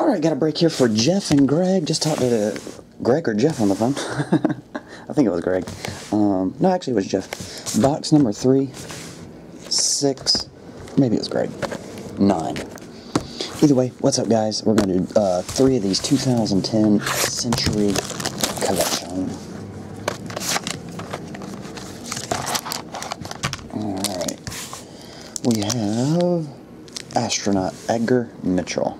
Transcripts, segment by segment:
All right, got a break here for Jeff and Greg. Just talked to Greg or Jeff on the phone. I think it was Greg. No, actually it was Jeff. Box number 3, 6, maybe it was Greg, 9. Either way, what's up, guys? We're going to do 3 of these 2010 Century Collection. All right. We have astronaut Edgar Mitchell.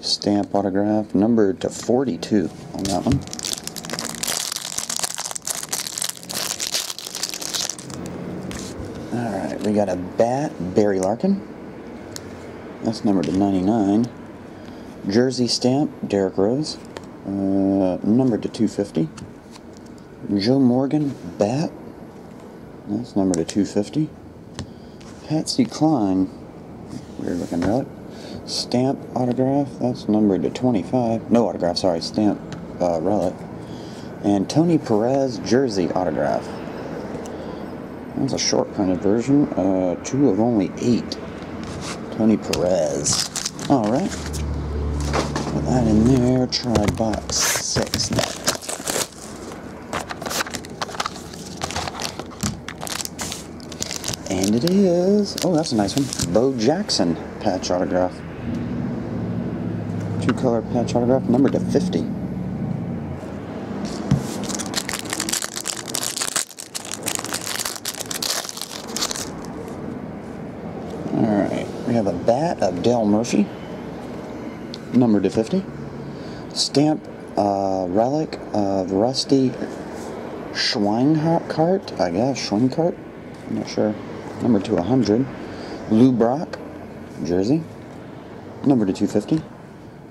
Stamp autograph numbered to 42 on that one. Alright, we got a bat, Barry Larkin. That's numbered to 99. Jersey stamp, Derek Rose. Numbered to 250. Joe Morgan, bat. That's numbered to 250. Patsy Cline, weird looking relic. Stamp autograph, that's numbered to 25. No autograph, sorry, stamp relic. And Tony Perez jersey autograph. That's a short printed version. 2 of only 8. Tony Perez. Alright. Put that in there. Try box 6 now. And it is. Oh, that's a nice one. Bo Jackson patch autograph. 2-color patch autograph, numbered to 50. Alright, we have a bat of Dale Murphy, numbered to 50. Stamp relic of Rusty Schweinhart, I guess, Schweinhart, I'm not sure. Number to 100. Lou Brock, jersey. Number to 250.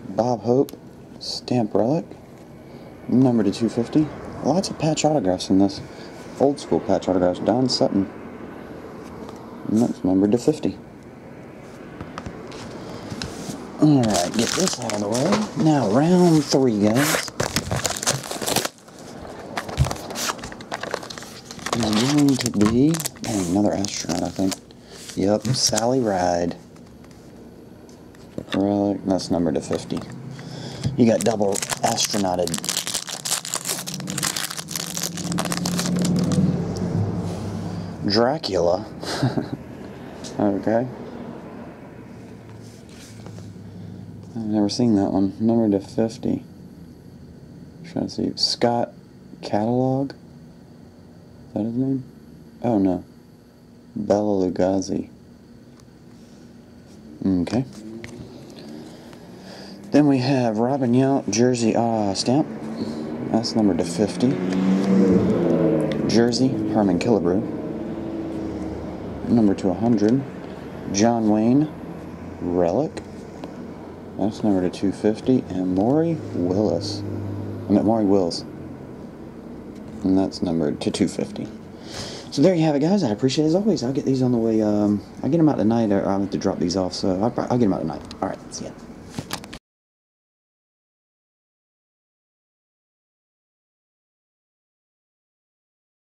Bob Hope, stamp relic. Number to 250. Lots of patch autographs in this. Old school patch autographs. Don Sutton. And that's numbered to 50. Alright, get this out of the way. Now, round 3, guys. Is going to be another astronaut, I think. Yep, Sally Ride. Relic, that's numbered to 50. You got double astronauted. Dracula. Okay. I've never seen that one. Numbered to 50. I'm trying to see. Scott Catalog. Is that his name? Oh no. Bela Lugosi. Okay. Then we have Robin Yount jersey stamp. That's numbered to 50. Jersey, Harmon Killebrew. Number to 100. John Wayne relic. That's numbered to 250. And Maury Wills. And that's numbered to 250. So there you have it, guys. I appreciate it as always. I'll get these on the way. I get them out tonight, or I'll have to drop these off, so I'll get them out tonight. All right, see ya.